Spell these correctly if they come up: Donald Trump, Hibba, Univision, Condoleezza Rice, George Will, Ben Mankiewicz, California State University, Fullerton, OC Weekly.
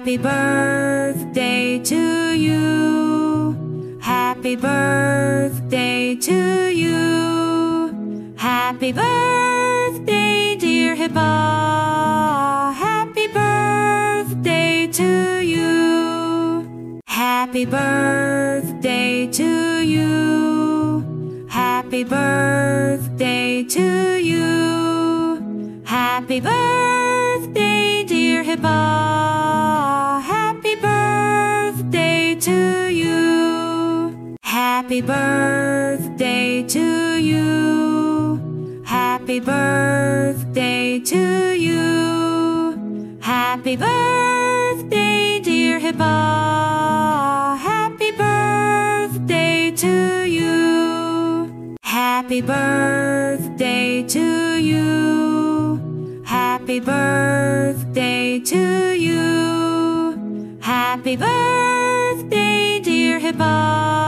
Happy birthday to you. Happy birthday to you. Happy birthday, dear Hibba. Happy birthday to you. Happy birthday to you. Happy birthday to you. Happy birthday, dear Hibba. Happy birthday to you. Happy birthday to you. Happy birthday, dear Hibba. Happy birthday to you. Happy birthday to you. Happy birthday to you. Happy birthday, dear Hibba.